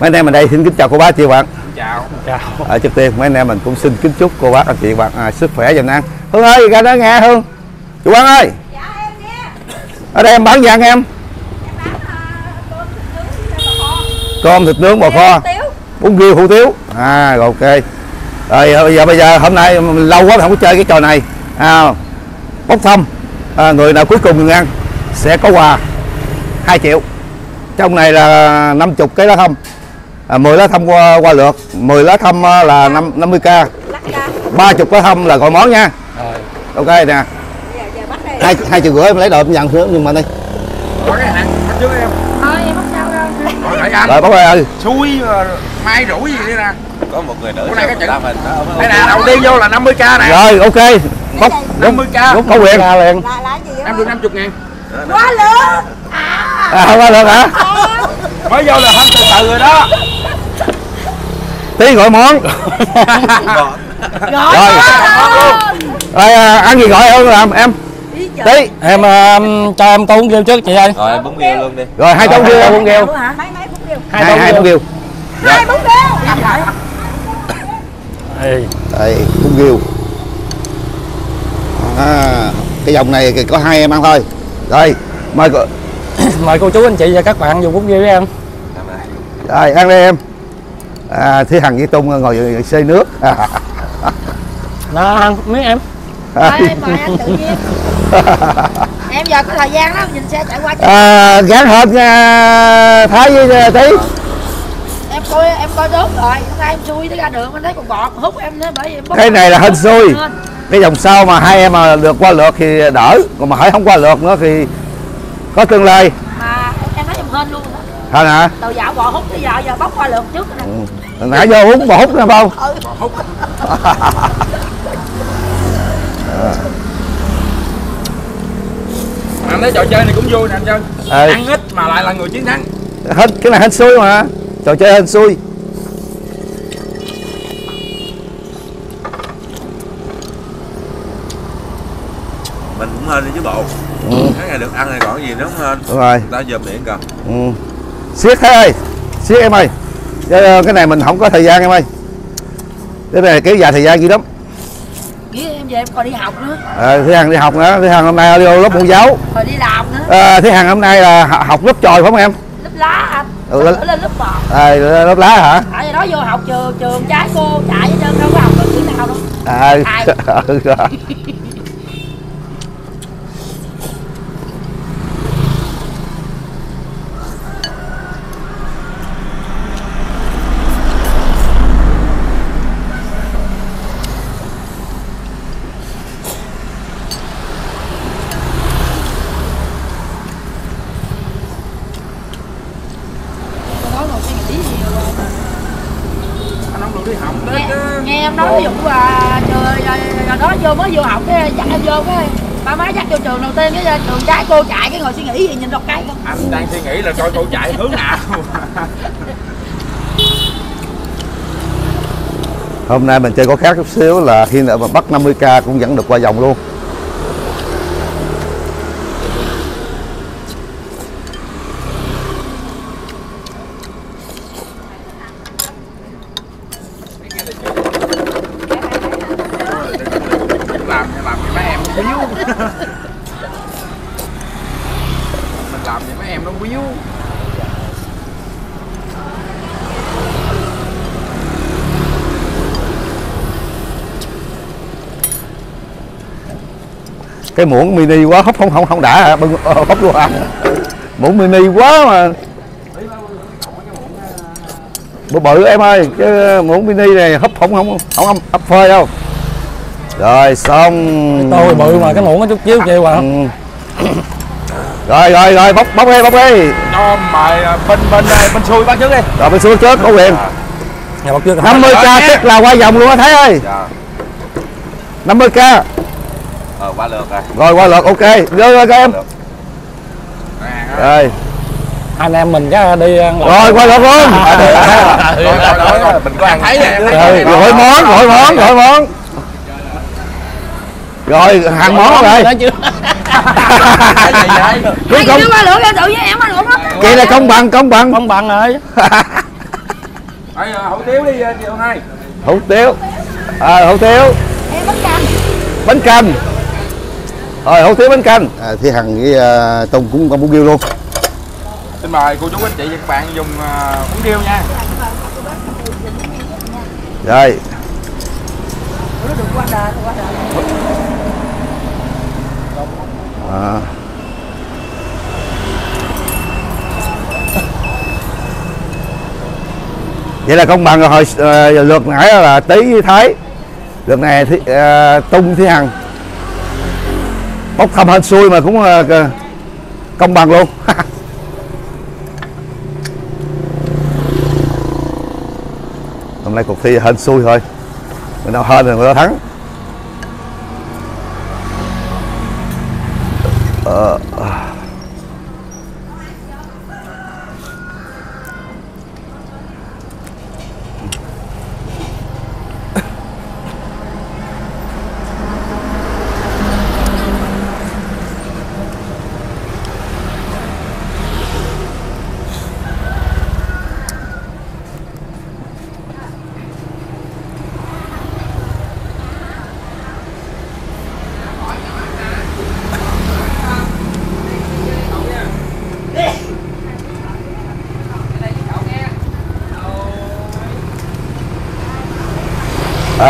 Mấy anh em mình đây xin kính chào cô bác chị bạn. Chào. Ở trước tiên mấy anh em mình cũng xin kính chúc cô bác anh chị bạn sức khỏe dành ăn. Hương ơi ra đó nghe Hương. Chú Quang ơi. Dạ em nghe. Ở đây em bán vàng em. Em bán cơm thịt nướng bò kho. Bún riêu hủ tiếu. À rồi ok. Rồi bây giờ hôm nay lâu quá không có chơi cái trò này. Bốc thăm người nào cuối cùng người ăn sẽ có quà 2 triệu. Trong này là 50 cái lá thăm, 10 lá thăm qua lượt, 10 lá thăm là 50k, 30 lá thăm là gọi món nha. Rồi. Ok nè. 2,5 triệu em lấy đợt nhận nữa nhưng mà đây. Có cái hả? Trước em. Thôi em bắt sao đâu. Rồi bác ơi. Xui mai rủi gì đây nè. Có một người nữ này cái chuyện mình đó. Đây nè, đầu tiên vô là 50k nè. Rồi ok. Bốc 50k. Có quyền ra liền. Em được 50.000. Quá lượt. À không qua lượt hả? Mới vô là không từ từ rồi đó. Tí gọi món. Rồi. Rồi ăn gì gọi không làm em? Tí em cho em tô bún riêu trước chị ơi. Rồi bún riêu luôn đi. Rồi 2 tô bún riêu. 2 bún riêu. 2 bún riêu. Đây bún riêu. Cái dòng này có 2 em ăn thôi. Rồi mời cô chú anh chị và các bạn dùng bún riêu với em. Rồi ăn đi em. Thế Hằng với Tung ngồi xơi nước. Nó ăn miếng em. Thôi em mời anh tự nhiên. Em giờ có thời gian đó, nhìn xe chạy qua. Gán hết Thái với Tí. Em coi đúng rồi, hôm nay em xui nó ra đường anh thấy còn bọt hút em nữa bởi vì em bốc. Cái này là hên xui. Cái dòng sau mà 2 em mà được qua lượt thì đỡ, còn mà hỏi không qua lượt nữa thì có tương lai. Mà em nói dòng hên luôn đó. Hên hả? Đầu dạo bò hút bây giờ bóc qua lượt trước nè. Nãy vô uống bò hút nè không? Ừ. Bò hút. Mà anh thấy trò chơi này cũng vui nè anh Trân. Ăn ít mà lại là người chiến thắng. Hết cái này hên xui mà. Trò chơi hên xui. Mình cũng hên đi chứ bộ. Cái này được ăn này còn gì nữa không hên. Đúng rồi. Người ta dòm điện kìa. Siết thế ơi. Siết em ơi. Cái này mình không có thời gian em ơi. Cái này kéo dài thời gian dữ lắm. Nghĩa em về em còn đi học nữa. Thế Hằng đi học nữa. Thế Hằng hôm nay đi lớp mẫu giáo. Rồi đi làm nữa. Thế Hằng hôm nay là học lớp tròi phải không em? Lớp lá anh. Lên lớp 1. Lớp lá hả? Tại vì đó vô học trường trái cô chạy hết trơn đâu có học được chữ nào đâu. Nghe em nói ví dụ trời đó vô mới vô học cái dắt em vô cái ba má dắt vô trường đầu tiên cái trường trái cô chạy cái ngồi suy nghĩ gì nhìn đọc cái không. Anh đang suy nghĩ là coi cô chạy hướng nào. Hôm nay mình chơi có khác chút xíu là khi nào mà bắt 50k cũng vẫn được qua vòng luôn. Cái muỗng mini quá hấp không đã hả? Bưng bóc luôn ăn. Muỗng mini quá mà. Bự em ơi, cái muỗng mini này hấp không hấp phơi đâu. Rồi xong. Tôi bự mà cái muỗng nó chút chiếu kia mà. Rồi bóc đi. Cho mày bên xuôi bắt trước đi. Rồi bên xuôi trước có quyền. 50k tức là qua vòng luôn á Thái ơi. 50k. Qua lượt rồi. Rồi qua lượt ok. Rồi các em. Rồi. Anh em mình chắc đi ăn. Rồi qua lượt luôn. Rồi mình có ăn thấy rồi. Gọi món. Rồi hàng món rồi. Cuối cùng. Qua lượt em tự với em á lượt đó. Vậy là công bằng rồi. Hủ tiếu đi chị Hương ơi. Hủ tiếu. Hủ tiếu. Em bánh canh. Bánh canh. Rồi hủ tiếu bánh canh. Thì Hằng với Tùng cũng có bún riêu luôn. Xin mời cô chú anh chị và các bạn dùng bún riêu nha. Rồi. Vậy là công bằng rồi. Hồi lượt nãy là Tý với Thái, lượt này thì, Tung với Hằng bốc thăm hên xui mà cũng công bằng luôn. Hôm nay cuộc thi hên xui thôi, người nào hên là người đó thắng.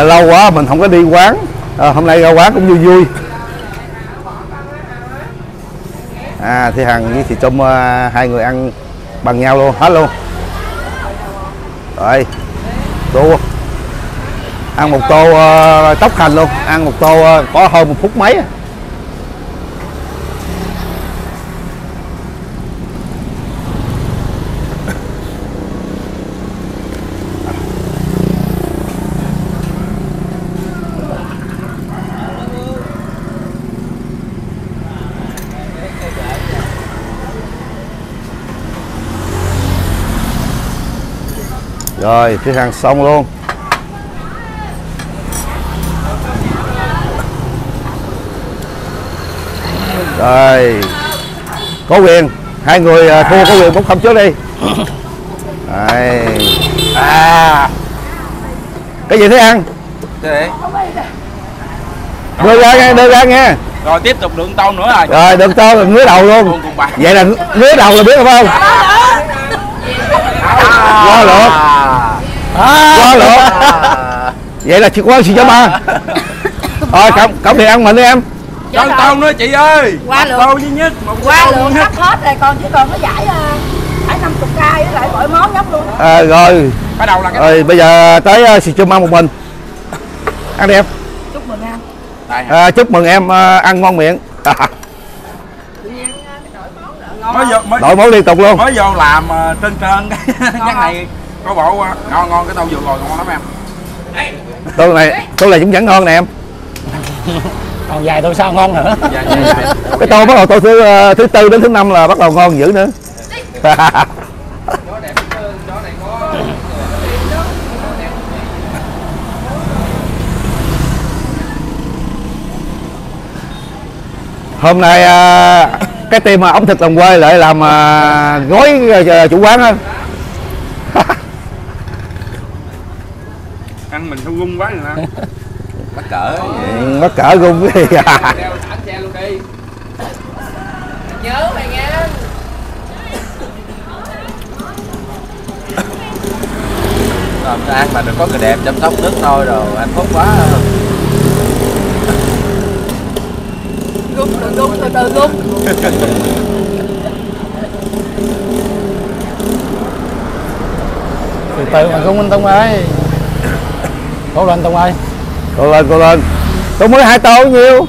Lâu quá mình không có đi quán, hôm nay ra quán cũng vui vui. Thì Hằng với chị Trâm hai người ăn bằng nhau luôn, hết luôn. Rồi tô ăn một tô tóc hành luôn, ăn một tô có hơn 1 phút mấy. Rồi, Thúy Hằng xong luôn. Rồi. Có quyền, hai người thua có quyền bốc thăm trước đi. Đấy. Cái gì Thúy Hằng? Đưa ra nghe. Rồi tiếp tục đường tông nữa rồi. Rồi, đường tông là ngứa đầu luôn. Vậy là ngứa đầu là biết rồi phải không? Qua lượt. Qua lượt. Vậy là chị Quang chị Trâm à. Rồi cộng thì ăn mình đi em. Con tông nữa chị ơi. Qua lượt. Tô duy nhất, một qua lượt hết hết rồi con, chỉ còn có giải 50 cây với lại mọi món nhóc luôn. Rồi. Bắt đầu là cái. Rồi bây giờ tới chị Trâm ăn một mình. Ăn đi em. Chúc mừng em. Chúc mừng em ăn ngon miệng. Đổi món liên tục luôn. Mới vô làm trên cái này có bộ ngon cái tô vừa rồi ngon lắm em. Tô này cũng vẫn ngon nè em. Còn vài tô sao ngon nữa. Cái tô bắt đầu tô thứ 4 đến thứ 5 là bắt đầu ngon dữ nữa. Hôm nay cái team ống thịt đồng quê lại làm gói chủ quán á. Ăn mình không gung quá nè. Bắt cỡ vậy. Bắt cỡ gung cái gì à. Nhớ mày nghe. Làm ăn mà được có người đẹp chăm sóc nước thôi rồi hạnh phúc quá. Từ gung. Từ mà gung anh Tông ơi. Cố lên Tông ơi. Cố lên. Tôi mới 2 tô nhiêu?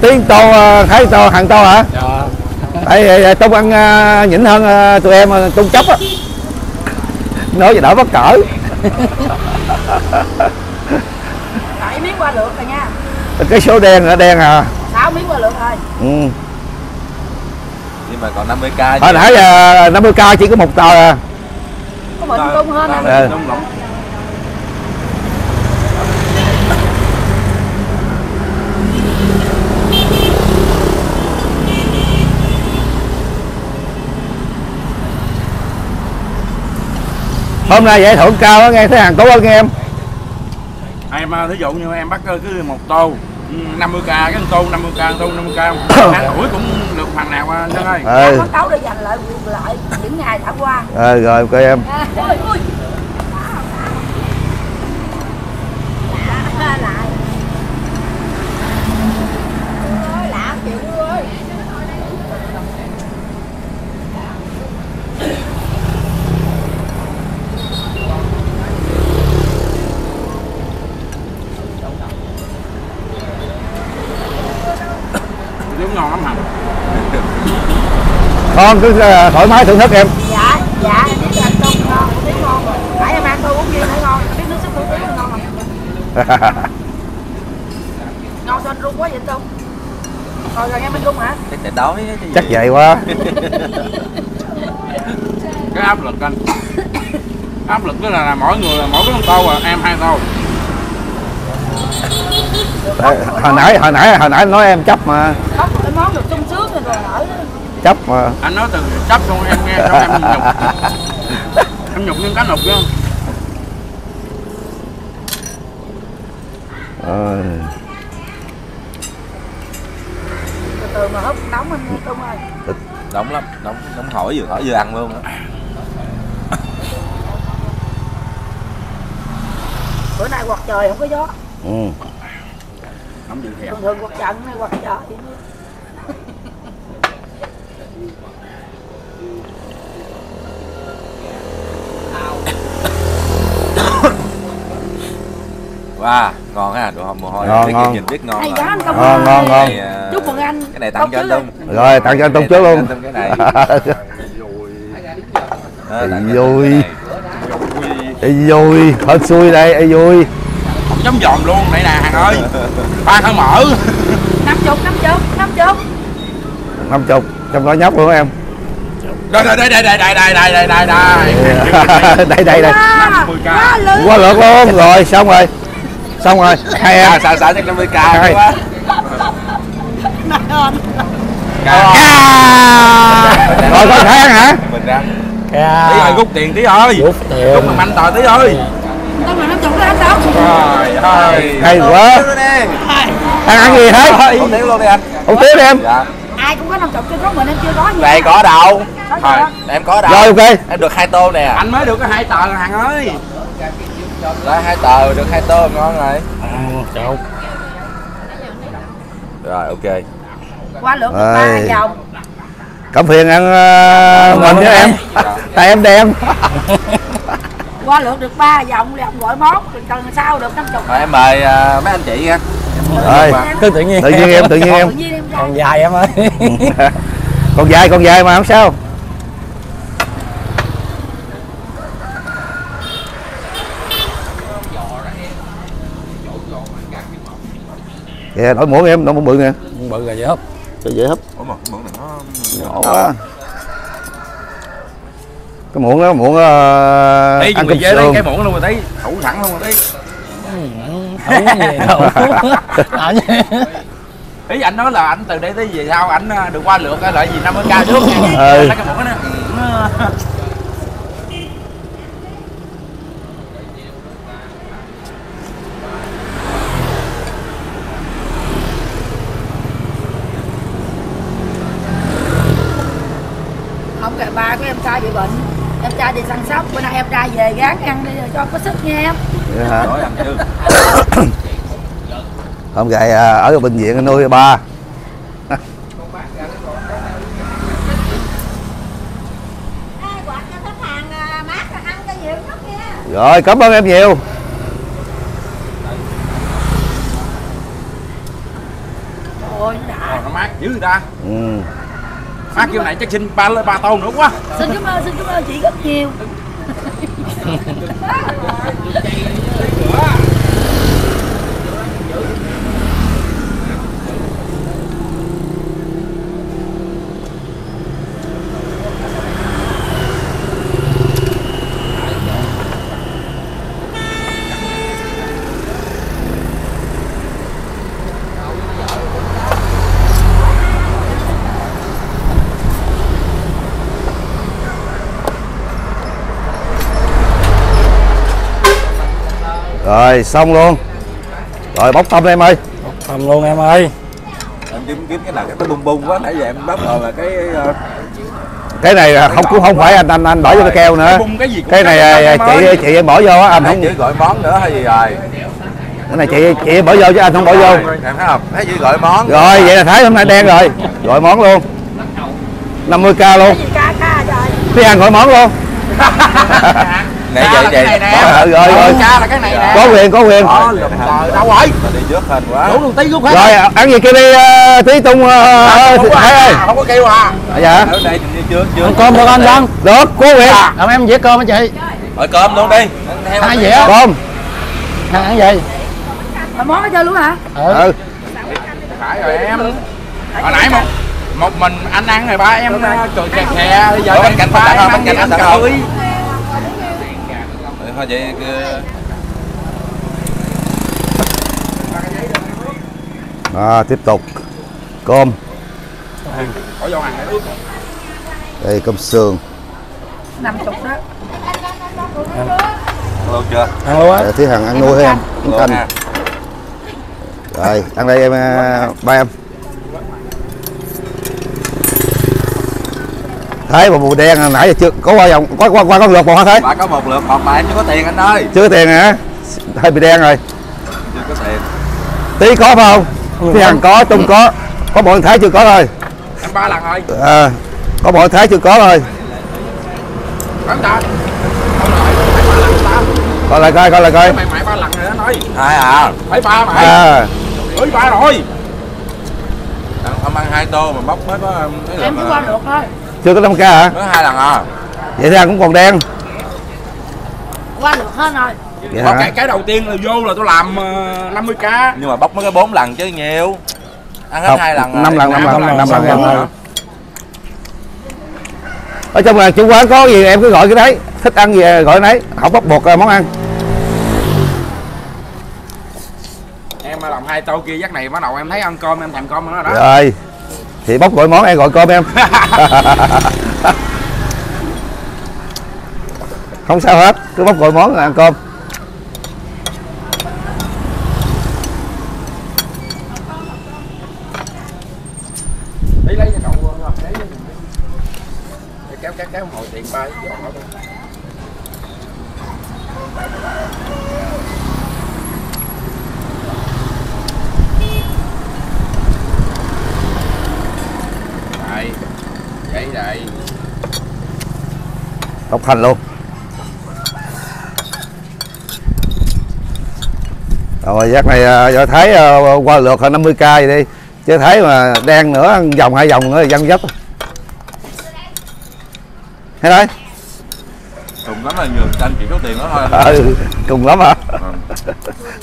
Tiếng tô, thấy tô, hàng tô hả? Dạ. Tại Tông ăn nhỉnh hơn tụi em Tông chấp á. Nói gì đỡ bắt cỡ. Tại miếng qua lượt rồi nha. Cái số đen nữa đen à. 6 miếng qua lượt thôi. Ừ. Nhưng mà còn 50k. Hồi nãy giờ 50k chỉ có 1 tờ à. Có mình tung hơn à. Hôm nay giải thưởng cao đó nghe, thấy hàng tốt hơn nghe em. Em ví dụ như em bắt cứ một tô 50k, cái tô 50k, tô 50k, ăn ủi cũng được phần nào Nhân ơi. Ừ. Có cấu để giành lại quyền lợi những ngày đã qua. Ừ, rồi ok em. Ngon lắm hả? Con cứ thoải mái thưởng thức em. Dạ, dạ, em biết ăn tôm ngon, biết ngon. Nãy em ăn tôi uống riêng thấy ngon, biết nước súp hủ tiếu ngon không? Ngon sao anh run quá vậy Tùng? Rồi rồi nghe mình run hả? Để đói chứ chắc vậy quá. Cái áp lực anh. Áp lực tức là mỗi người là mỗi cái tô à, em hai tô. Hồi nãy nói em chấp mà. Chấp cái món được sung sướng rồi rồi. Chấp mà. Anh nói từ chấp xong em nghe xong em nhục. Em nhục nhưng cá nục không? Từ từ mà hấp nóng anh nghe Tung ơi. Nóng lắm, nóng hỏi vừa ăn luôn đó. Bữa nay quạt trời không có gió. Ừ. Thường thường quạt trận hay quạt trời. Wow, ngon ha, đồ hộp mồ hôi. Ngon, ngon. Nhìn biết ngon. Hay quá anh Tông. Ngon, ngon, ngon. Chúc mừng anh. Cái này tặng cho anh Tông. Rồi, tặng cho anh Tông trước luôn. Cái này. Vui. Vui, hết xui đây, vui. Chấm giòm luôn đây nè Hằng ơi, khoan hơi mở. 50 trong đó nhóc luôn em. Đây 50k quá lượt luôn rồi, xong rồi hai em xả 50k quá rồi, có thể ăn hả tí ơi, rút tiền tí ơi, rút mình mạnh tòi tí ơi. Trời ơi, hay quá. Ăn gì hết? Hủ tiếu luôn đi anh. Hủ tiếu đi em. Dạ. Ai cũng có 50 cho rốt mình em chưa có gì. Đây có đâu. Thôi, em có đâu. Rồi ok. Em được 2 tô nè. Anh mới được có 2 tờ Hằng ơi. Lấy 2 tờ được 2 tô ngon rồi. Chậu. Rồi ok. Qua lượt 3 vòng. Cảm phiền ăn mình với em. Tại em đem. Qua lượt được 3 vòng là ông gọi món, tuần sau được 50. Rồi em mời mấy anh chị nha. Rồi, cứ tự nhiên em. Còn dài em ơi. Còn dài mà không sao. Dạ, đổi muỗng em, đổi muỗng bự nè. Bự rồi dễ hấp. Cho dễ hấp. Ủa mà muỗng này nó nhỏ quá. Cái muỗng đó, muỗng ăn cơm sườn. Cái muỗng luôn rồi tí, thủ thẳng luôn rồi tí. Ý anh nói là anh từ đây tới về sau ảnh được qua lượt lại gì 50k trước. Ừ. Cái muỗng đó nó... Không kệ ba của em trai bị bệnh. Em trai đi săn sóc, bữa nay em trai về gán ăn đi cho có sức nghe em. Vậy hả? Hôm nay ở bệnh viện nuôi ba. Rồi, cảm ơn em nhiều. Ôi nó mát dữ ta. Ừ. Má kiểu này chắc xin 3 tô nữa quá. Xin cảm ơn chị rất nhiều. Rồi xong luôn. Rồi bóc tôm em ơi. Bóc tôm luôn em ơi. Em kiếm cái nào cái bung bung quá, nãy giờ em bóc rồi là cái này là không, cũng không phải anh bỏ vô cái keo nữa. Cái này chị em bỏ vô á, anh không chỉ gọi món nữa hay gì rồi. Cái này chị bỏ vô chứ anh không bỏ vô. Em thấy không? Thấy chị gọi món. Rồi vậy là Thái hôm nay đen rồi. Gọi món luôn. 50k luôn. Thấy ăn gọi món luôn. Này vậy rồi ca là cái này nè. Có quyền. Đâu rồi? Đi trước hình quá. Đủ luôn tí rút hết. Rồi ăn gì kia đi tí tung ơi. Không có kêu à. Dạ. Đây chưa. Cơm được anh Văn. Được, có quyền. Làm em dĩa cơm hả chị? Rồi cơm luôn đi. Hai dĩa. Cơm. Ăn gì? Món hết trơn luôn hả? Ừ. Phải rồi em. Hồi nãy một mình anh ăn rồi ba em trời kẹt hè. Bây giờ bên cạnh ba em ăn anh cười. Thôi vậy tiếp tục cơm. Đây cơm sườn. 50 đó. Luôn chưa? Ăn luôn á. Thí Hằng ăn nuôi em. Ăn canh. Rồi, ăn đây em ba em. Thấy mà màu đen nãy giờ chưa có qua vòng qua con lượt một hả Thái? Bà có một lượt còn mà em chưa có tiền anh ơi. Chưa có tiền hả? Hơi bị đen rồi. Chưa có tiền. Tí có phải không? Tí Hằng có, Trung có. Có bọn Thái chưa có rồi. Em ba lần rồi. À, có bọn Thái chưa có rồi. Coi lại coi. Mày 3 lần rồi nó nói. Hai à. Phải 3 mày. À. Ơi 3 rồi. Ông ăn 2 tô mà bóc hết đó em thấy là. Em cứ qua được thôi. Chưa có 5k hả? Có 2 lần à. Vậy thì ăn cũng còn đen. Qua được hết rồi. Cái đầu tiên là vô là tôi làm 50k. Nhưng mà bóc mấy cái 4 lần chứ nhiều. Ăn hết 2 lần. 5 lần. Ở trong là chủ quán có gì em cứ gọi cái đấy, thích ăn gì gọi nấy, không bắt buộc món ăn. Em làm 2 tô kia dắt này bắt đầu em thấy ăn cơm em thèm cơm nữa đó. Rồi. Thì bóc gọi món em gọi cơm em. Không sao hết, cứ bóc gọi món là ăn cơm. Đi lấy cái đầu kéo hồi tiền bay đây. Bóc hành luôn. Rồi giác này giờ thấy qua lượt 50k vậy đi. Chứ thấy mà đen nữa vòng 2 vòng nữa thì dân dấp. Thấy đấy. Cùng lắm là nhường anh chỉ có tiền đó thôi. Ừ, cùng lắm hả? À?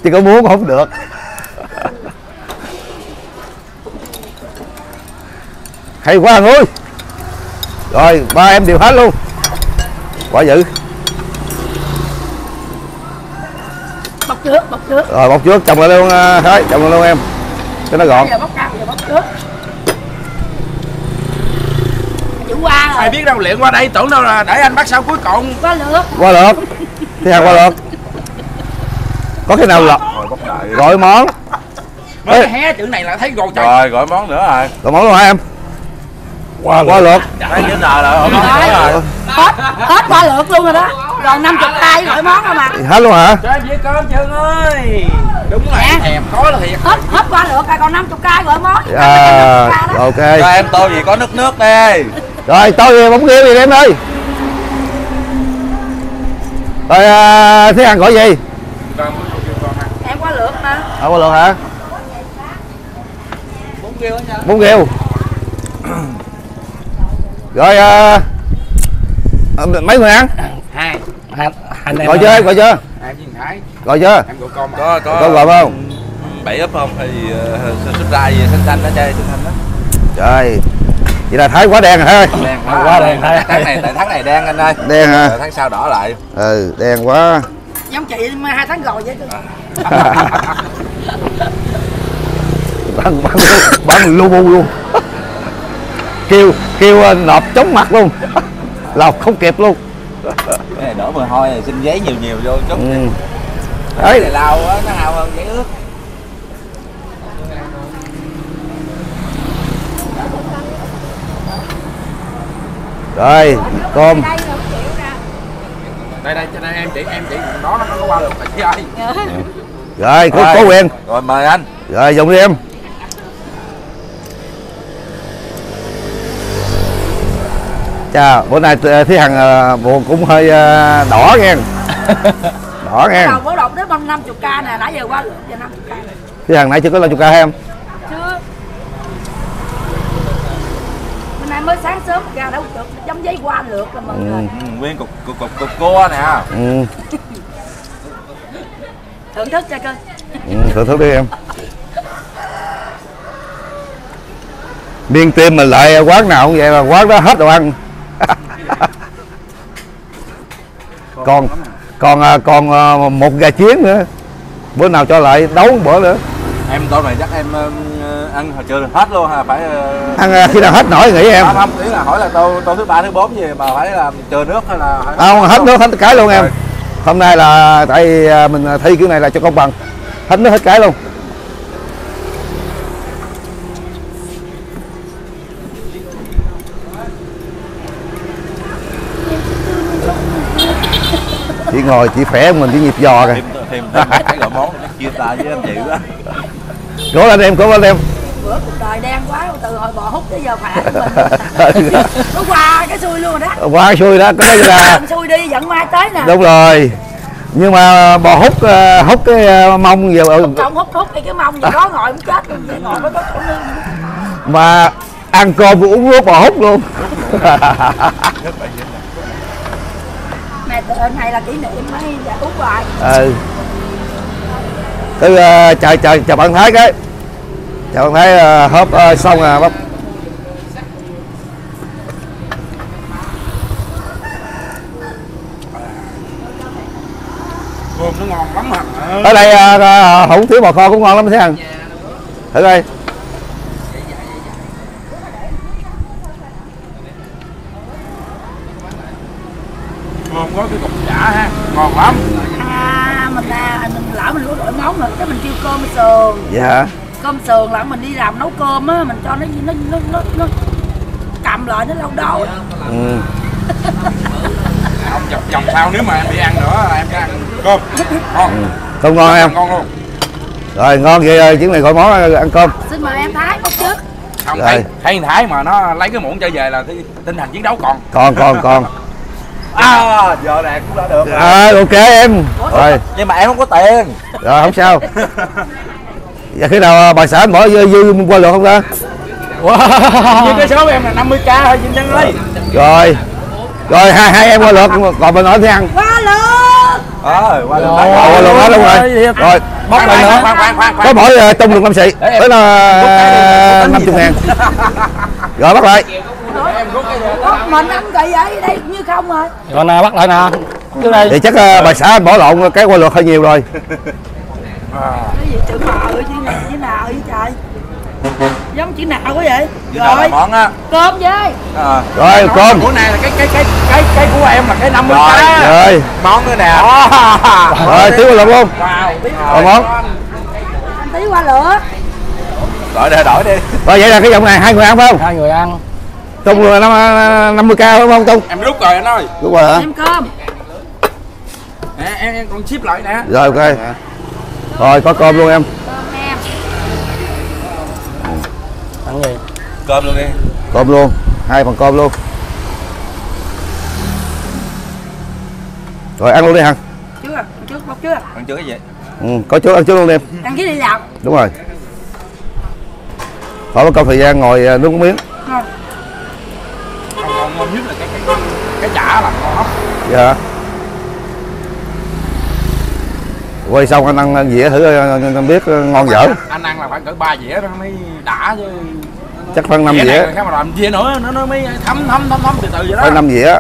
Chứ có muốn không được. Hay quá anh ơi. Rồi ba em đều hết luôn. Quả dữ. Bọc trước. Rồi bọc trước chồng lại luôn Thái, chồng lại luôn em. Cho nó gọn. Bây giờ bóc cạp, giờ bóc trước. Chủ qua rồi. Ai biết đâu liền qua đây tưởng đâu là để anh bắt sau cuối cùng. Qua lượt. Thế Hằng qua lượt. Có cái nào lọt. Gọi món. Mới hé chữ này là thấy gồ trời. Rồi gọi món nữa rồi. Gọi món luôn hả em? Qua lượt. Hết qua lượt luôn rồi đó. Rồi 50k gọi món rồi mà. Hết luôn hả? Cho em dĩa cơm Trương ơi. Đúng rồi, thèm có là thiệt. Hết qua lượt rồi còn 50k gọi món. Ok. Cho em tô gì có nước nước đi. Rồi tô gì bóng riêu gì đi em ơi. Rồi Thế Hằng gọi gì? Em qua lượt mà. Qua lượt hả? Bún riêu. Rồi mấy người ăn? Hai. Gọi chưa? Em với Thái. Gọi chưa? Em gọi con. Có gọi không? Bảy ấp không hay gì súp rai gì xanh xanh đó chơi xanh đó. Trời. Vậy là Thái quá đen rồi Thái. Đen quá đen Thái. Tháng này đen anh ơi. Đen hả? Tháng sau đỏ lại. Ừ, đen quá. Giống chị mà 2 tháng rồi vậy. Bắn lu bu luôn. Kêu nộp chóng mặt luôn. Lọc không kịp luôn. Cái này đổ mồ hôi này xin giấy nhiều vô chút. Đấy là lao nó hao hơn giấy ướt. Rồi tôm đây đây cho nên em chỉ đó nó không có qua được chứ ai. Rồi có quyền rồi mời anh, rồi dùng đi em. Chà, bữa nay Thúy Hằng buồn cũng hơi đỏ nghe. Đỏ nghe. Đầu bố đọc đến 50k nè, nãy giờ qua được giờ 50k. Thúy Hằng nãy chưa có 50k em? Chưa. Bữa nay mới sáng sớm ra đâu được, giống giấy qua lượt là mừng rồi. Nguyên cục cua nè. Thưởng thức ra cơ. Thưởng thức đi em. Miên Tim mình lại quán nào cũng vậy mà quán đó hết đồ ăn. còn một gà chiến nữa, bữa nào cho lại đấu một bữa nữa. Em tối này chắc em ăn hồi chưa hết luôn ha, phải ăn khi nào hết nổi nghỉ em. Không ý là hỏi là tô thứ 3 thứ 4 gì mà phải là chờ nước hay là không hết nước hết cái luôn em. Hôm nay là tại mình thi kiểu này là cho công bằng, hết nước hết cái luôn. Chỉ ngồi chỉ khỏe mình chỉ nhịp giò kìa. Thêm cái gọi món chia tay với anh chị đó. Cố lên em, cố lên em. Bữa cuộc đời đen quá, từ hồi bò hút tới giờ khỏe mình. Nó qua cái xui luôn đó. Qua xui đó, có nghĩa là xui đi dẫn mai tới nè. Đúng rồi. Nhưng mà bò hút cái mông giờ không hút cái mông gì đó ngồi cũng chết luôn, ngồi nó có nương. Mà ăn cơm cũng uống nước bò hút luôn. Này là kỷ niệm mới dạ, uống hoài. Ừ. Cứ chờ bạn Thái cái. Chờ bạn Thái hớp xong à bắp. Cơm nó ngon lắm hả? Tới đây hủ tiếu bò kho cũng ngon lắm thấy hằng. Thử coi. Có cái cục chả ha, ngon lắm. Mình lỡ mình lúa đổi món rồi, cái mình kêu cơm sườn. Dạ. Cơm sườn là mình đi làm nấu cơm á, mình cho nó cầm lại nó lâu đôi. Ừ. Không dòng sau nếu mà em đi ăn nữa là em sẽ ăn cơm. Ngon. Ừ. Cơm ngon em. Ngon luôn. Rồi ngon vậy rồi, chuyến này gọi món ăn cơm. Xin mời em Thái cốc trước. Không thấy Thái mà nó lấy cái muỗng trở về là tinh thần chiến đấu còn. Còn. À, giờ này cũng đã được rồi. À, ok em. Rồi. Nhưng mà em không có tiền. Rồi không sao. Giờ khi nào bà xã anh bỏ dư qua được không ta? Wow. Như cái số em là 50k thôi Vinh Trân ơi. Rồi. Rồi hai em qua lượt, còn bên nói thì ăn. Qua lượt. Rồi, qua lượt. Qua lượt hết luôn rồi. Rồi, bóc lại nữa. Khoan. Có mỗi tung được 5 xị. Tới là 50.000. Rồi bắt lại. Mình ăn kỳ vậy đây như không rồi. Rồi nè bắt lại nè. Đây. Thì chắc bà xã bỏ lộn cái qua lượt hơi nhiều rồi. Cái gì chữ mờ chữ nào vậy trời. Giống chữ nào quá vậy? Rồi. Món á. Cơm với. Rồi cơm. Bữa nay là cái của em là cái 50k. Rồi. Món nữa nè. Rồi tí qua lượt luôn. Wow. Món. Anh tí qua lượt. Đổi đi. Rồi vậy là cái giọng này hai người ăn phải không? Hai người ăn. Tung là 50k đúng không Tung? Em rút rồi anh ơi. Rút rồi hả? Em cơm. Nè em còn ship lại nè. Rồi ok. Rồi có cơm luôn em. Cơm em. Ăn gì? Cơm luôn đi. Cơm luôn. Hai phần cơm luôn. Rồi ăn luôn đi Hằng. Chưa, ăn trước bóc chưa? Ăn trước cái gì? Có trước ăn trước luôn đi em. Ăn trước đi làm. Đúng rồi. Khỏi mất công thời gian ngồi nướng miếng. Rồi. Ngon nhất là cái chả là ngon lắm. Dạ. Quay xong anh ăn dĩa thử anh biết ngon dở. Anh ăn là phải cỡ 3 dĩa nó mới đã chứ. Chắc khoảng 5 dĩa. Cái mà làm dĩa nữa nó mới thấm từ vậy đó. Phải 5 dĩa.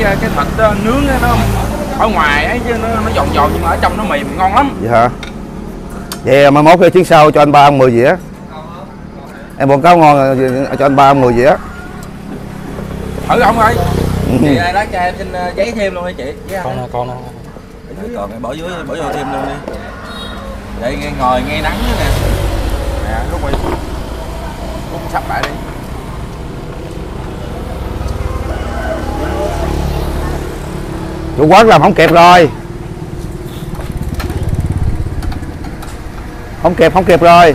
Cái thịt nướng nó ở ngoài ấy chứ nó giòn giòn nhưng mà ở trong nó mềm ngon lắm. Dạ. Vậy mai mốt chuyến sau cho anh ba ăn 10 dĩa. Em bồn cáo ngon cho anh ba ăn 10 dĩa. Thử không ơi. Chị ai đó cho em xin giấy thêm luôn hả chị? Con nè. Còn bỏ dưới thêm luôn đi. Đây ngồi nghe nắng nữa nè. Nè lúc này cũng sắp lại đi. Chủ quán làm không kịp rồi. Không kịp rồi.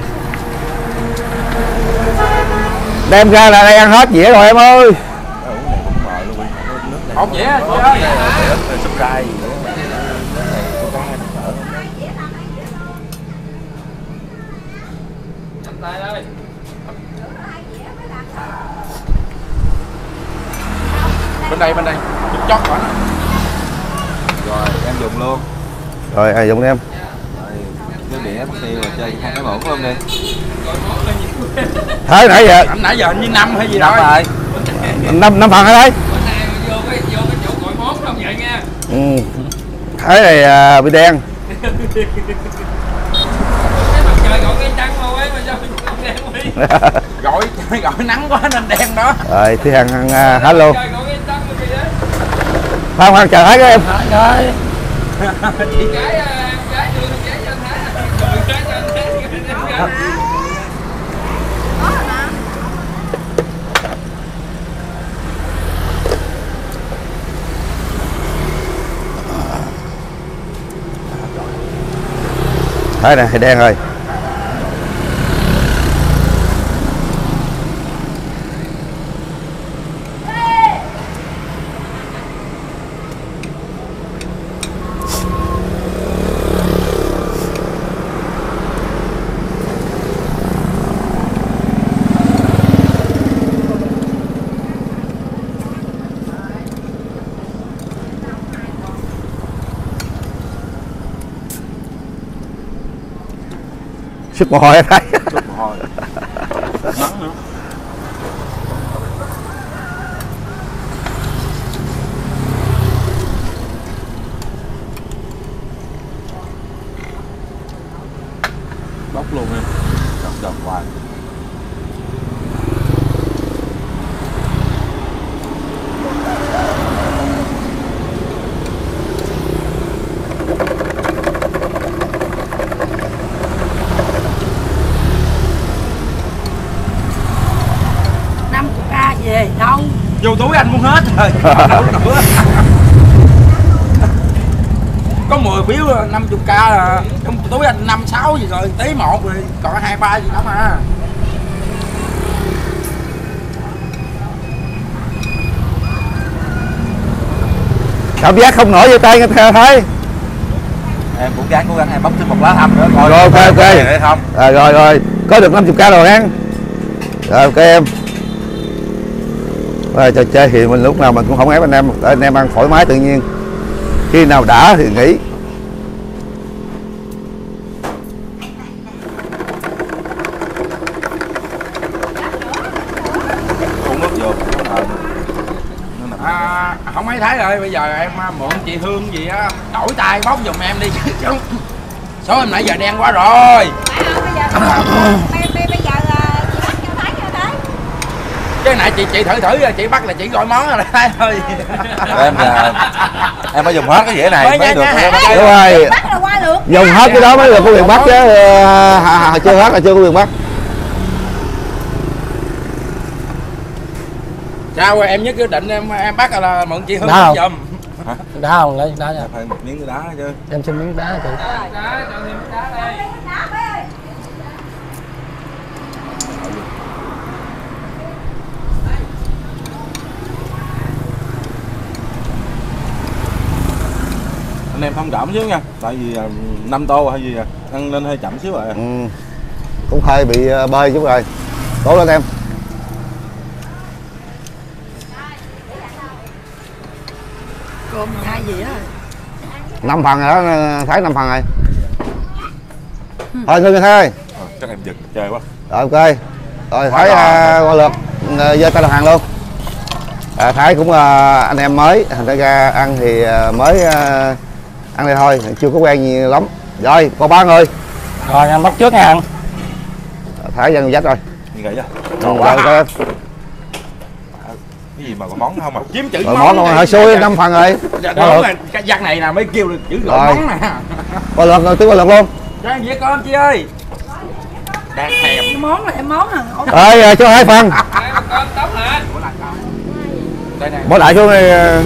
Đem ra là đây ăn hết dĩa rồi em ơi. Không dĩa. Bên đây. Chót quá. Rồi em dùng luôn. Rồi ai dùng đi em. Đĩa mất tiêu rồi, chơi hai cái bổn luôn đi. Thế nãy giờ hình như 5 hay gì đó rồi. 5 phần ở đây. Vô cái chỗ cội mốt không vậy nha. Thế này bị đen. Trời gọi cái trắng màu ấy mà sao không đen đi. Gọi nắng quá nên đen đó. Rồi thì hàng hết luôn. Không chờ hết em. Trời. Chị cái thế này thì đen rồi. Sức mồ hôi em thấy. Nắng nữa. Bóc luôn em. Đập hoài. Vô túi anh cũng hết rồi. Có 10 phiếu 50k là trong túi anh 5-6 gì rồi, tí 1 rồi còn 2-3 gì đó mà. Cảm giác không nổi vô tay nghe thấy. Em cũng gắng cố gắng em bóc thêm một lá thăm nữa coi. Rồi ok. Không? Rồi. Có được 50k rồi ăn. Rồi ok em. Trò chơi thì mình lúc nào mình cũng không ép anh em, anh em ăn thoải mái tự nhiên, khi nào đã thì nghỉ. Không ấy thấy rồi, bây giờ em mượn chị Hương gì á đổi tay bóc giùm em đi chứ số em nãy giờ đen quá rồi. Cái nãy chị thử chị bắt là chị gọi món rồi đấy thôi. Em phải dùng hết cái dĩa này mới được. Đúng rồi. Dùng hết cái đó mới được, có quyền bắt chứ chưa hết là chưa có quyền bắt. Sao em nhất quyết định em bắt là mượn chị Hương giùm. Đá không lấy đá nha. Phải một miếng đá chứ. Em xin miếng đá chị. Đá cho thêm đá đây. Anh em thông cảm chứ nha, tại vì 5 tô hay gì ăn lên hơi chậm xíu rồi. Cũng hơi bị bơi chút rồi. Cố lên em. Cơm hai gì đó. 5 phần rồi đó, thấy 5 phần rồi. Thôi Ngưng thôi. Chắc em giật chơi quá. Rồi ok. Rồi Thái qua lượt vô tay đặt hàng luôn. Thái cũng anh em mới, thành ra ăn thì mới ăn đây thôi, chưa có quen gì lắm. Rồi, còn 3 người. Rồi, anh bắt trước nha anh. Thái ra người dắt rồi. Như vậy đó. Ngon quá. Cái gì mà còn món không à? Chiếm chữ món luôn hồi xui 5 phần rồi. Dạ đúng rồi, cái văn này là mới kêu được chữ gọi món nè. Qua lần rồi, tiếp qua lần luôn. Trang dĩa con chị ơi. Đang thèm. Món là em món hả? Ê cho 2 phần. Con tóm lại. Đây nè. Bỏ lại xuống đây.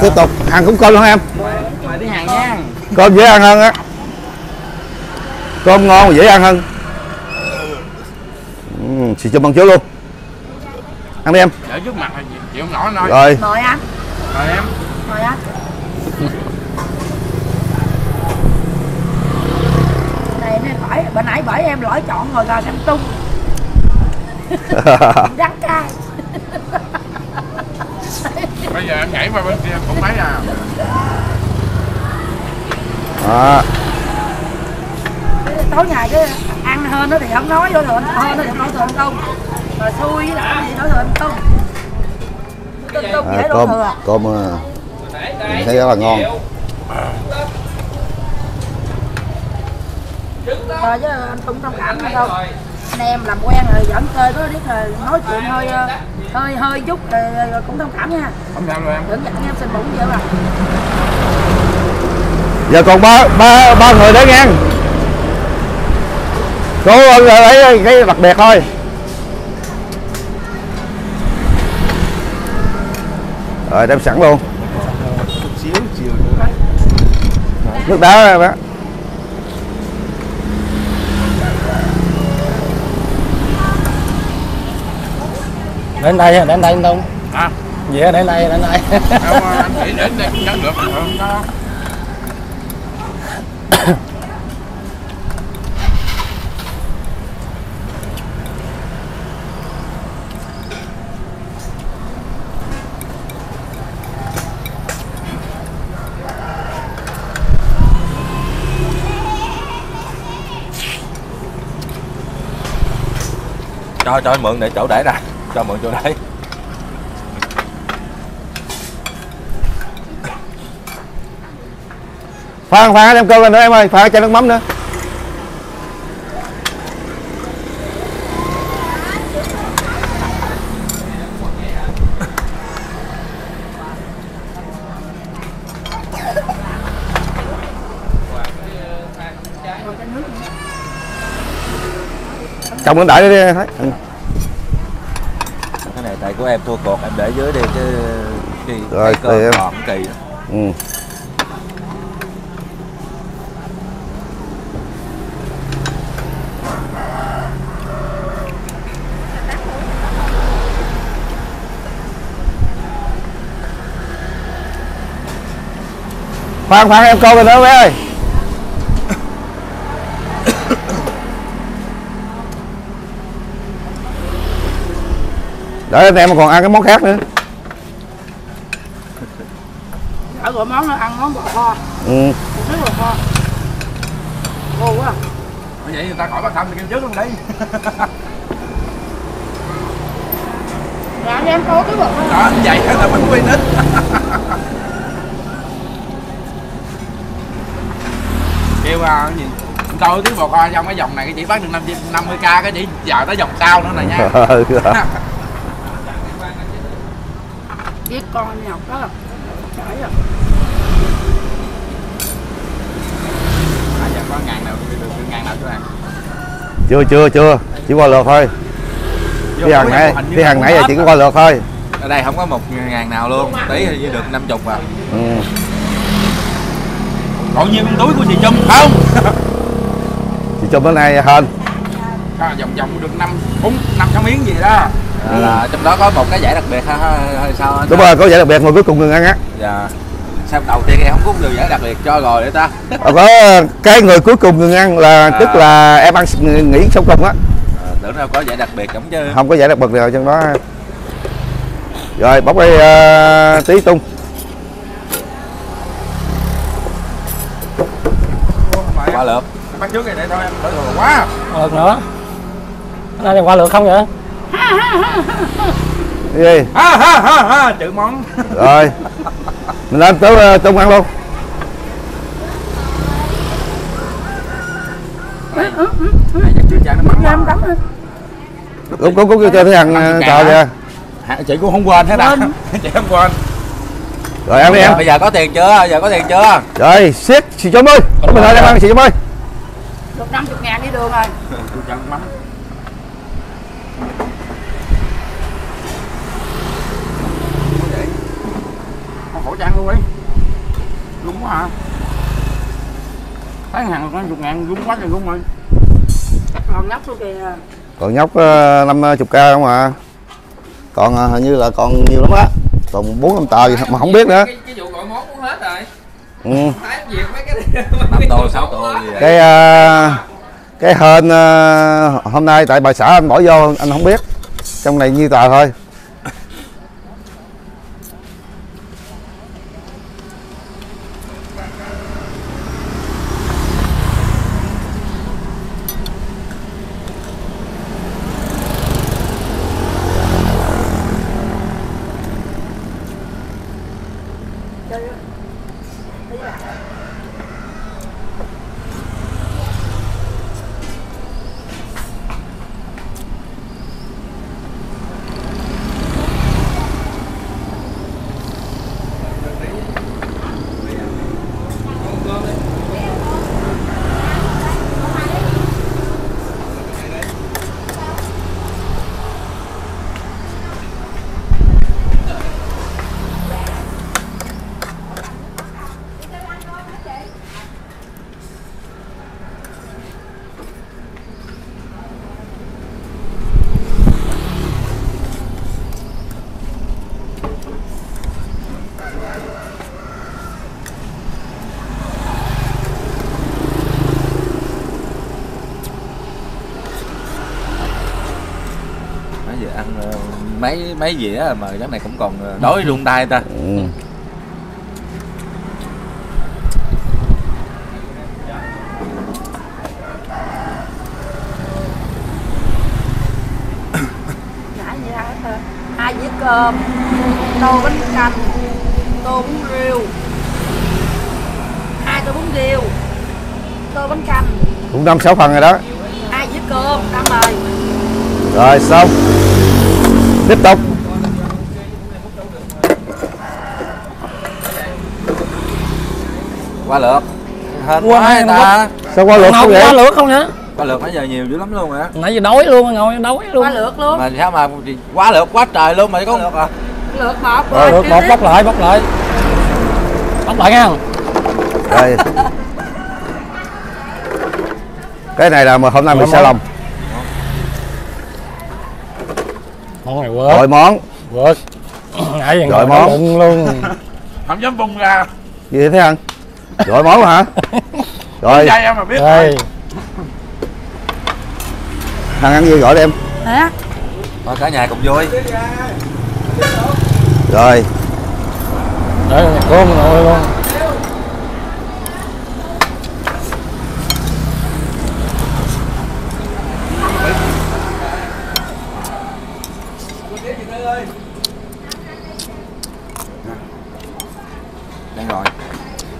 Tiếp tục, ăn cũng cơm luôn em. Mời tí hàng nha. Cơm dễ ăn hơn á. Cơm ngon dễ ăn hơn. Xì cho bằng chiếu luôn. Ăn đi em. Để trước mặt chịu không nổi thôi. Rồi. Mời anh. Mời em. Mời anh. Này này khỏi, bữa nãy bởi em lỗi chọn rồi gà canh tung. Đắng cay. Bây giờ em nhảy qua bên kia cũng mấy à. À. Tối ngày cái ăn hơn nó thì không nói vô thừa, hơn nó thì không thừa không. Rồi xui với lại gì nói thừa không. Cơm, cơm mình thấy rất là ngon. Rồi chứ anh cũng thông cảm hay không? Anh em làm quen rồi dẫn chơi có biết rồi nói chuyện hơi chút rồi cũng thông cảm nha. Không sao rồi em. Đừng dặn em xin bụng vậy mà. Giờ còn ba người để ngang. Cô ấy cái đặc biệt thôi. Rồi đem sẵn luôn. Nước đá em á. Đến đây anh Tùng. À. Dạ đến đây. Không, anh nghĩ đến đây cũng chẳng được. Không có. Cho mượn để chỗ để nè, cho mượn chỗ để. Phan đem cơm lên nữa em ơi, Phan cho nước mắm nữa. Trong lên đợi đi thấy. Cái này tại của em thua cột, em để dưới đi chứ cái cơm còn kỳ. Khoan em câu rồi nữa bé ơi. Đợi em còn ăn cái món khác nữa. Ở gọi món nó ăn món bò kho. Nước bò kho. Ngon quá. Bởi vậy người ta khỏi bắt thăm thì kêu trước luôn đi. Dạ em có cái bò kho. Đó vậy người ta bánh quy nít. Kêu cái gì? Tôi tiếng bò kho trong cái vòng này chỉ bán được 50k cái chỉ giờ tới vòng sau nữa này nha. Với con nhọc đó là chảy rồi. À giờ có ngàn nào chưa ăn? Chưa, chỉ qua lượt thôi. Đi hàng nãy giờ chỉ có qua lượt thôi. Ở đây không có 1.000 nào luôn, tí thì được 50 à. Còn nhiêu con túi của chị Trâm không? Chị Trâm bữa nay hên. Vòng được 5-6 miếng gì đó. Là trong đó có một cái giải đặc biệt hay sao? Đúng rồi, có giải đặc biệt mà cuối cùng người ăn á. Dạ. Sao đầu tiên em không có được giải đặc biệt cho rồi để ta. Có cái người cuối cùng người ăn là tức là em ăn nghỉ xong cùng á. Tưởng đâu có giải đặc biệt cũng chứ. Không có giải đặc biệt nào trong đó. Rồi bóc đi tí tung. Qua lượt. Bắt trước này đây thôi em đỡ rồi quá. Lượt nữa. Đây này qua lượt không vậy? Cái gì? Chữ món. Rồi. Mình lên tới Tung ăn luôn. Này, chưa nó mặn. Lúc đó có cho thấy thằng cờ kìa. Chị cũng không quên hết đâu. Chị không quên. Rồi ăn đi em. Bây giờ có tiền chưa? Rồi, siết xì chấm ơi. Mình thôi đang ăn xì chấm ơi. Được 50.000 đi đường rồi. Tôi chẳng mắm. Khẩu trang luôn đi. Đúng quá hả? Thấy hàng 50.000 đúng quá rồi đúng rồi. Còn nhóc luôn kìa. Còn nhóc 50k không à? Còn hình như là còn nhiều lắm á. Còn 4-5 tờ gì mà không biết nữa. Cái vụ gọi món cũng hết rồi. Ừ. Cái hên hôm nay tại bà xã anh bỏ vô anh không biết. Trong này nhiêu tờ thôi. Mấy dĩa mà cái này cũng còn đói run tay ta. Ừ. Nãy gì ăn hết 2 dĩa cơm, tô bánh canh, tô bún riêu, 2 tô bún riêu, tô bánh canh. Cũng 5-6 phần rồi đó. 2 dĩa cơm, năm rồi. Rồi xong. Tiếp tục. Qua lượt. Hên quá ta. Sao qua lượt không vậy? Qua lượt không hả? Qua lượt nãy giờ nhiều dữ lắm luôn hả? Nãy giờ đói luôn, ngồi đói luôn. Qua lượt luôn. Mà sao mà quá lượt quá trời luôn mà có lượt à? Lượt một. Rồi lượt một bóc lại, Bóc lại nghe không? Đây. Cái này là mà hôm nay mình sẽ lòng. Món này quớt. Rồi món. Quớt. Nãy giờ món luôn. Không dám bung ra. Gì vậy thế anh? Rồi món hả? Rồi. Em mà biết rồi. Thằng ăn gì gọi đi em. Hả? Thôi cả nhà cùng vui. Rồi. Đấy là cơm rồi luôn.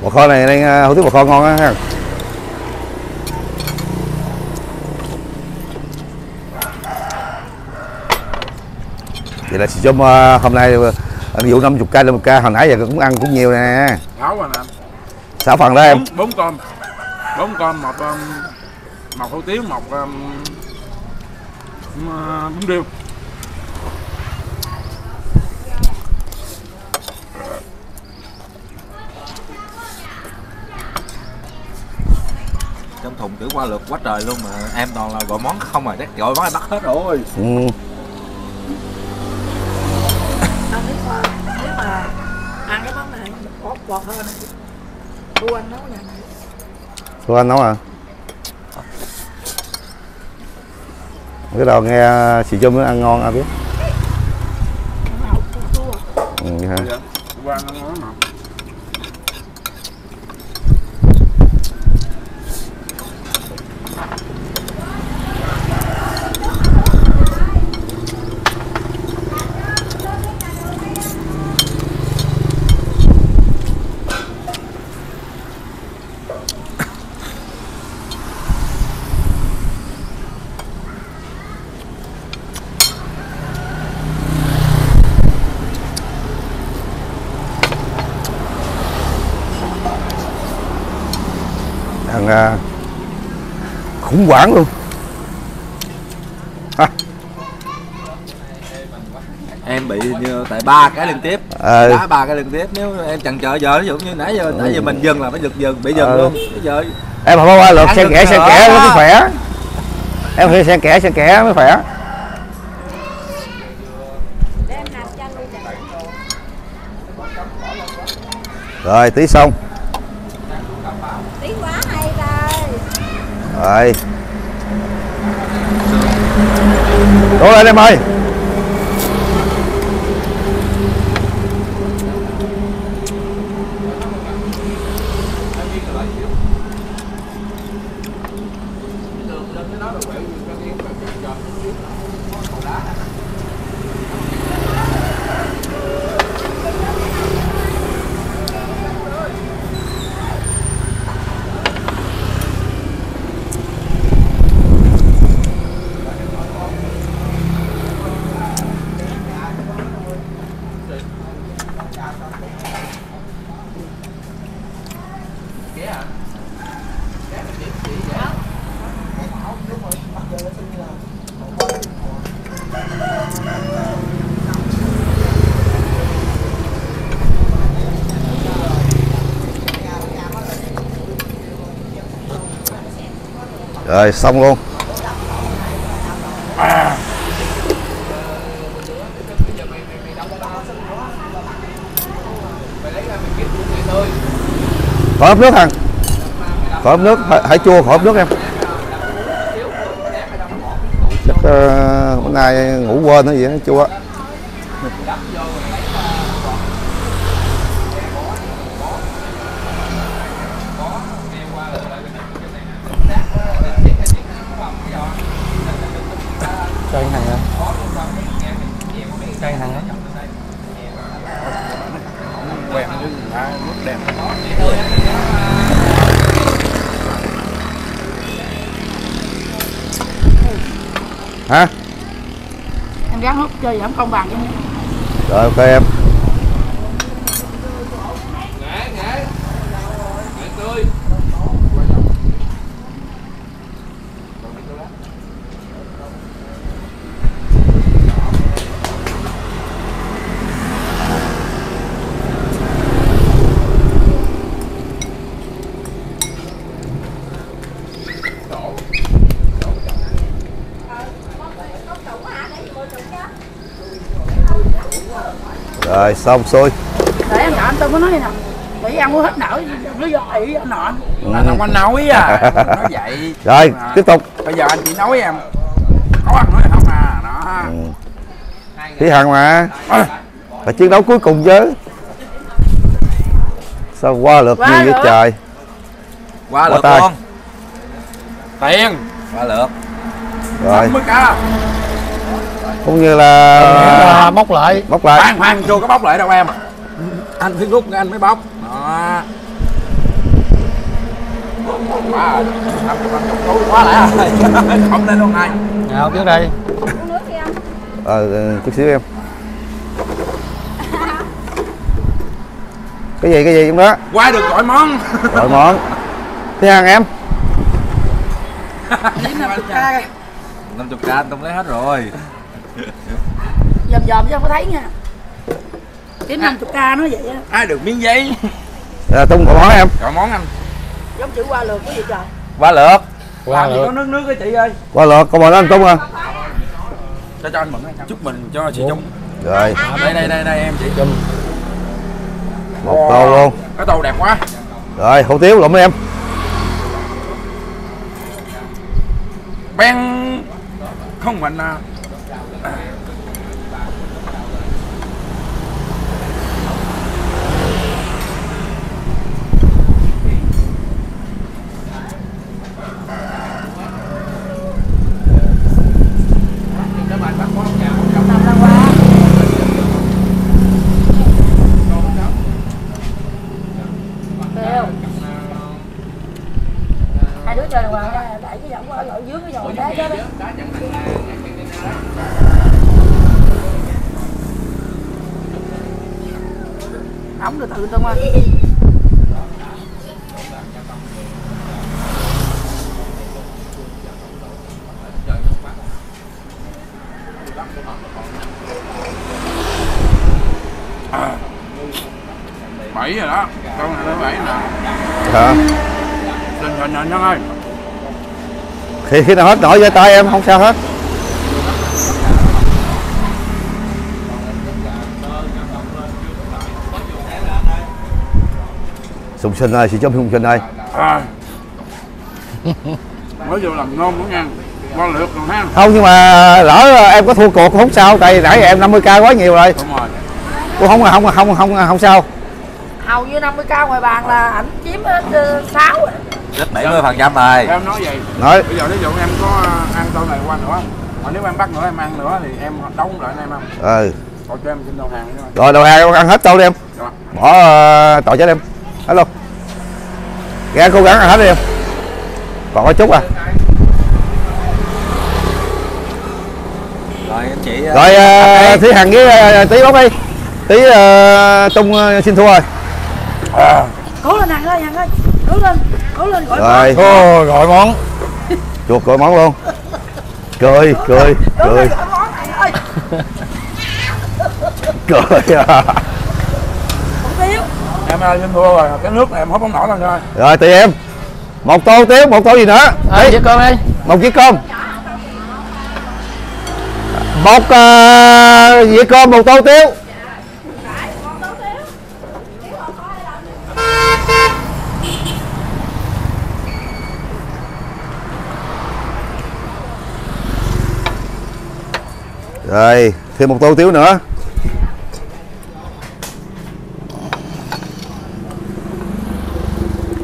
Bò kho này đang hủ tiếu bò kho ngon á ha. Vậy là xì chôm hôm nay anh vụ 50k lên 1k, hồi nãy giờ cũng ăn cũng nhiều nè. 6 rồi nè. 6 phần đó em. 4 con. 4 con, một hủ tiếu, một bún riêu. Trong thùng kiểu qua lượt quá trời luôn mà em toàn là gọi món không mà đấy, gọi món là bắt hết rồi. Ừ. Nếu mà ăn cái món này bột bột hơn. Thu Anh nấu nè. Thu Anh nấu à? Cái đầu nghe xì chôm nó ăn ngon ai biết. Ừ hả? Qua nó ngon mà. còn khủng hoảng luôn. Em bị tại ba cái liên tiếp, đá ba cái liên tiếp, nếu em chần chờ giờ ví dụ như nãy giờ mình dừng là phải dừng bị dừng luôn. Giờ em không qua lượt xe kẻ mới khỏe. Em phải xe kẻ mới khỏe. Rồi tí xong. Tí quá hay rồi. Rồi. Cố lên em ơi. Rồi xong luôn. Khỏi ốp nước thằng. Khỏi ốp nước, hãy chua khỏi ốp nước em. Chắc bữa nay ngủ quên nó gì đó chua. Hả? Em gắn hút chơi vậy không bằng em. Rồi ok em. Rồi xong xuôi. Để em nọ tôi có nói nè. Để ăn uống hết nổi, nó do ỷ anh nọ. Anh không nói à. Nói vậy. Rồi, tiếp tục. Bây giờ anh chỉ nói em. Có ăn nói không à, đó. Thí Hằng mà. Là chiến đấu cuối cùng chứ. Sao qua lượt gì vậy trời. Qua lượt con. Tiền, qua lượt. Rồi. Cũng như là bóc lại khoan chưa có bóc lại đâu em. Anh phải rút anh mới bóc đó. Quá lại không lên luôn này nào trước đây chút xíu em. Cái gì trong đó qua được gọi món thứ hàng em 50k anh không lấy hết rồi. Dòm chứ không có thấy nha. Kiếm 50k nó vậy á. Ai được miếng giấy. Tung gọi món em. Gọi món anh. Giống chữ qua lượt cái gì trời. Qua lượt. Qua lượt. Có nước cái chị ơi. Qua lượt con mời anh Tung à. Cho anh mừng chúc mình cho chị Trung. Rồi. Đây em chị Trung. Một tô luôn. Cái tô đẹp quá. Rồi hủ tiếu lụm đi em. Ben không mạnh nào. Ống từ từ Tung ơi. 7 rồi đó, con này nó 7 nè. Hả? Lên nó ơi. Thì khi nào hết nổi với tay em không sao hết. Sùng Sinh ơi, chị chấm Sùng Sinh ơi. Mới vô làm nôn cũng nha. Qua lượt rồi ha. Không, nhưng mà lỡ em có thua cuộc cũng không sao, tại nãy em 50k quá nhiều rồi. Đúng rồi. Cũng không sao. Hầu như 50k ngoài bàn là ảnh chiếm hết 6 rồi. Rất 70% rồi. Em nói vậy. Nói. Bây giờ ví dụ em có ăn tô này qua nữa không? Còn nếu em bắt nữa em ăn nữa thì em đóng lại em ăn. Ừ. Còn cho em xin đầu hàng nữa. Rồi đầu hàng ăn hết tô đi em. Rồi. Bỏ tội chết em. Hết luôn. Ra cố gắng ăn hết đi em. Còn có chút à. Rồi anh chị. Rồi Thúy Hằng với Tí bóc đi. Tí Tung xin thua rồi. Cố lên Hằng ơi, cố lên gọi rồi. Món. Thua gọi món. Chuột gọi món luôn. Cười, cười. Cười à. Không thiếu. Em ơi xin thua rồi, cái nước này em hấp không nổi đâu rồi. Rồi tùy em. Một tô Tiếu, một tô gì nữa. Đấy, chiếc cơm đi. Một chiếc cơm. Một dĩa cơm, một tô Tiếu. Rồi, thêm một tô Tiếu nữa.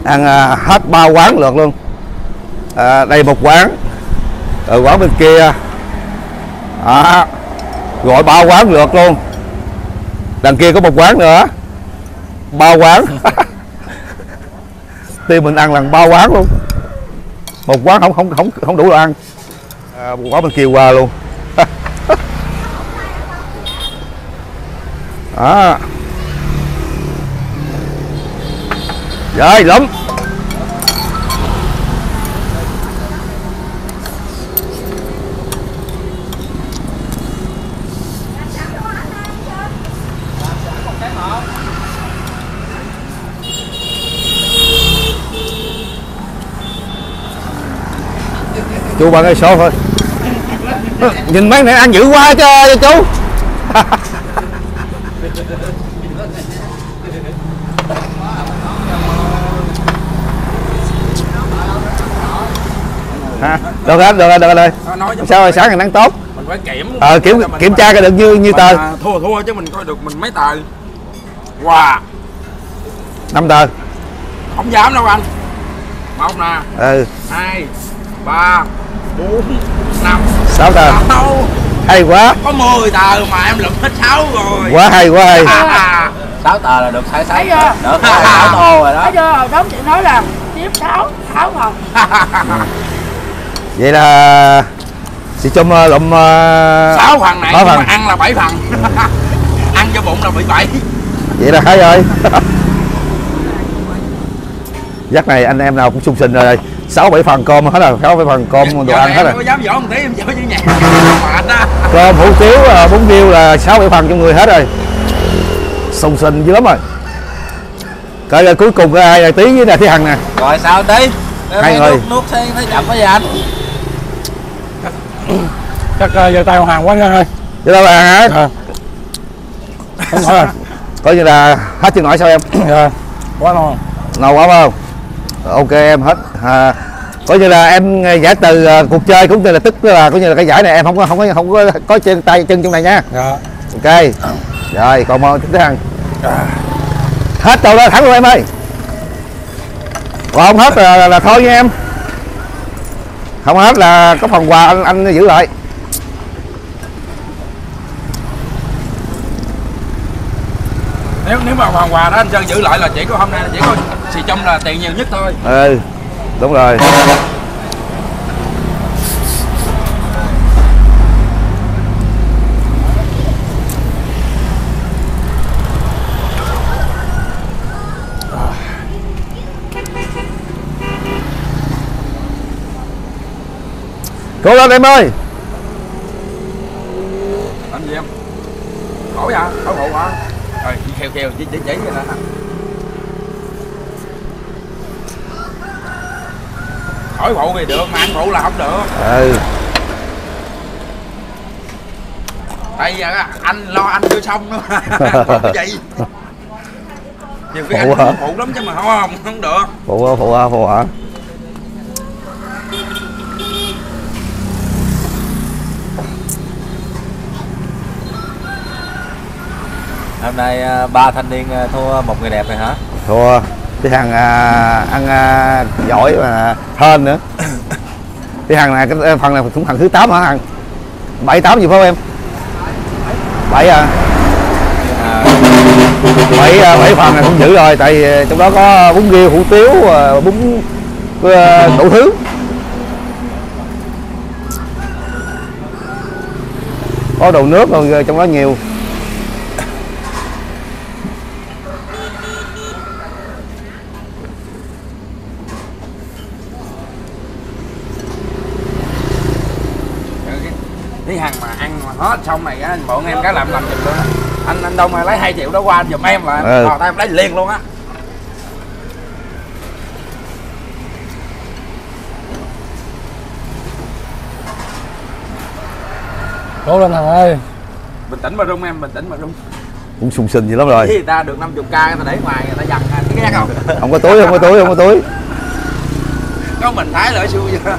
Ăn hết ba quán lượt luôn. Đây một quán. Ở quán bên kia. Gọi ba quán lượt luôn. Đằng kia có một quán nữa. Ba quán. Tiên mình ăn lần ba quán luôn. Một quán không đủ đồ ăn. Quán bên kia qua luôn. Rồi lắm. Chú bạn ơi số thôi. Nhìn mấy này ăn dữ quá chứ chú. Được rồi, được rồi. Sao rồi, sáng ngày nắng tốt. Mình phải kiểm tra coi được như tờ. Thua chứ mình coi được mình mấy tờ. Wow. 5 tờ. Không dám đâu anh. 1 nè. Ừ. 2 3 4 5 6 tờ. Hay quá. Có 10 tờ mà em lụm hết 6 rồi. Quá hay. 6 tờ là được 6 6. Được 6 tô rồi đó. Thấy chưa? Đóng chị nói là tiếp 6 không. Vậy là sẽ cho lụm 6 phần này nhưng mà ăn là 7 phần. Ăn cho bụng là bị 7. Vậy là hay rồi. Dắt này anh em nào cũng sung sinh rồi đây. 6-7 phần cơm hết rồi, 6-7 phần cơm đồ ăn hết rồi. Có dám vỗ một tí em vỗ dưới nhà. Cơm hủ tiếu, bún riêu là 6-7 phần cho người hết rồi. Sung sinh dữ lắm rồi. Coi là cuối cùng ai là Tí với là Thúy Hằng nè. Rồi sao Tí? Hai người. Nuốt xe thấy chậm quá vậy anh. Chắc giờ tay hoàng quá anh ơi. Giờ tay hoàng hả? Không hỏi rồi. Coi như là hết chừng nổi sao em? Quá ngon. Ngon quá không? Ok em hết. Coi như là em giải từ cuộc chơi cũng như là tức là coi như là cái giải này em không có chân tay chân trong này nha. Dạ. Ok. Rồi còn mời Thúy Hằng. Hết tàu đó thẳng luôn em ơi. Còn không hết là thôi nha em. Không hết là có phần quà anh giữ lại. Nếu mà phần quà đó anh Sơn giữ lại là chỉ có hôm nay là chỉ có xì trong là tiền nhiều nhất thôi. Ừ đúng rồi. Cố lên em ơi. Khỏi hả? Khỏi phụ hả? Rồi, kheo kheo, chỉ vậy nè. Khỏi phụ thì được, mà ăn phụ là không được. Ừ. Tại vì anh lo anh chưa xong nữa. Còn cái gì? Nhiều cái anh hả? Phụ lắm chứ mà không được. Phụ hả? Hôm nay ba thanh niên thua một người đẹp này hả? Thua cái thằng ăn giỏi mà hên nữa. Cái thằng này cái phần này cũng thằng thứ 8 hả thằng? 7, 8 gì phải không em? 7 à? 7 phần này cũng dữ rồi, tại trong đó có bún riêu, hủ tiếu, bún đủ thứ. Có đồ nước rồi trong đó nhiều. Hết xong này á, bọn em cái làm giùm luôn á. Anh Đông lấy 2 triệu đó qua giùm em là tao tay em lấy liền luôn á. Cố lên thằng ơi. Bình tĩnh mà rung em, bình tĩnh mà rung. Cũng sung sinh gì lắm rồi. Thì ta được 50k ta để ngoài người ta giặt cái ghét không? Không có túi, không có túi. Có mình thái lỡ xui vậy.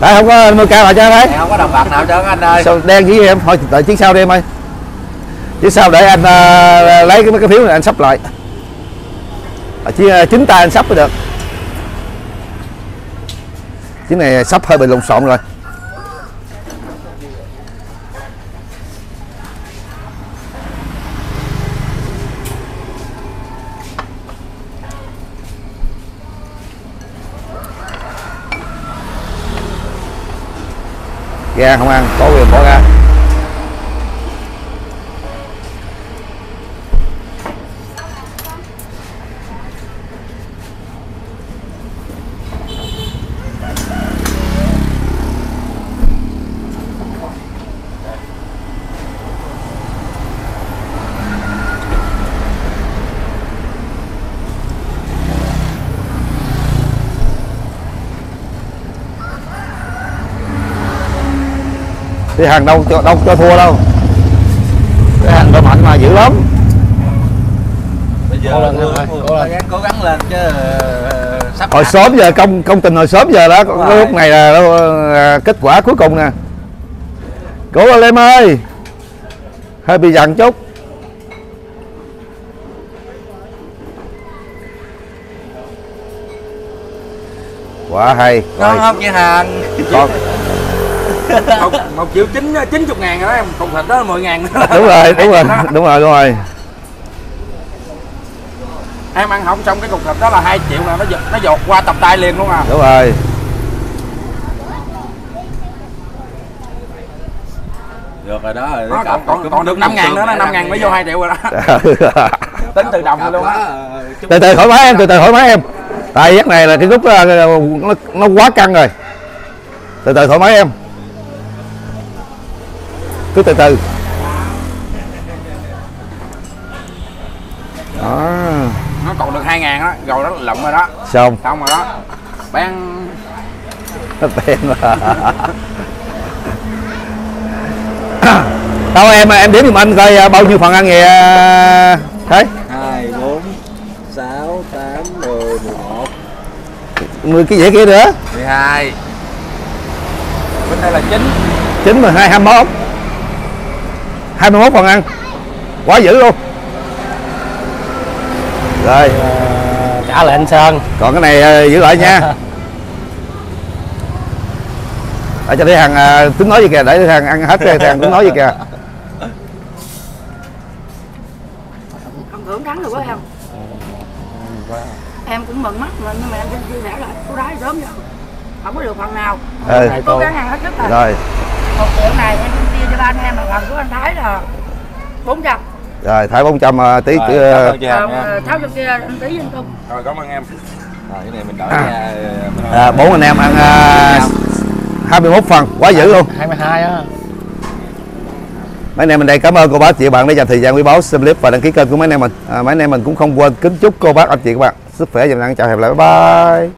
Tại không có 50k nào cho đấy. Không có đồng bạc nào cho anh ơi. Sao đen với em? Thôi đợi chiếc sau đi em ơi. Chiếc sau để anh lấy mấy cái phiếu này anh sắp lại. Chứ chính tay anh sắp mới được. Chiếc này sắp hơi bị lộn xộn rồi. Ra không ăn, có quyền bỏ ra. Cái hàng đâu cho thua đâu. Cái hàng đâu mạnh mà dữ lắm. Bây giờ cố gắng lên chứ sắp. Hồi sớm giờ công tình hồi sớm giờ đó, cái lúc này là kết quả cuối cùng nè. Cố lên em ơi. Hơi bị dằn chút. Quá hay. Ngon không chị Hằng? Một triệu 90.000 đó em, cục thịt đó 10.000 nữa. Đúng rồi. Em ăn không xong cái cục thịt đó là 2 triệu là nó dột qua tập tay liền luôn à. Đúng rồi. Được rồi đó. Rồi. Đó còn được 5.000 nữa, 5.000 mới vô 2 triệu rồi đó. Tính từ đồng luôn á. Từ từ thoải mái em, Tại giấc này là cái group nó quá căng rồi. Từ từ thoải mái em. Cứ từ đó. Nó còn được 2.000 đó, rồi đó lộng rồi đó. Xong rồi đó. Bang Đâu em đếm giùm anh coi bao nhiêu phần ăn vậy thấy? 2, 4, 6, 8, 10, 11. 10 cái dễ kia nữa. 12. Bên đây là 9, 12, 21. 21 phần ăn. Quá dữ luôn. Rồi trả lại anh Sơn. Còn cái này giữ lại nha. Để cho thấy thằng tính nói gì kìa. Để thằng ăn hết cái thằng tính nói gì kìa. Ông Thưởng thắng rồi quá em. Em cũng mừng mắt mà, nhưng mà em chia sẻ lại cô đái sớm rồi. Không có được phần nào. Cô gắng ăn hết sức rồi. Rồi 1 triệu này em chia cho ba anh em, phần của anh Thái là 400. Rồi Thái 400 tí kia. 600 kia anh tí anh Cung. Rồi cảm ơn em. Rồi cái này mình đổi nha. 4 anh em ăn 21 phần, quá dữ luôn. 22 á. Mấy anh em mình đây cảm ơn cô bác chị bạn đã dành thời gian quý báu xem clip và đăng ký kênh của mấy anh em mình. Mấy anh em mình cũng không quên kính chúc cô bác anh chị các bạn sức khỏe, dành năng, chào hẹn lại, bye bye.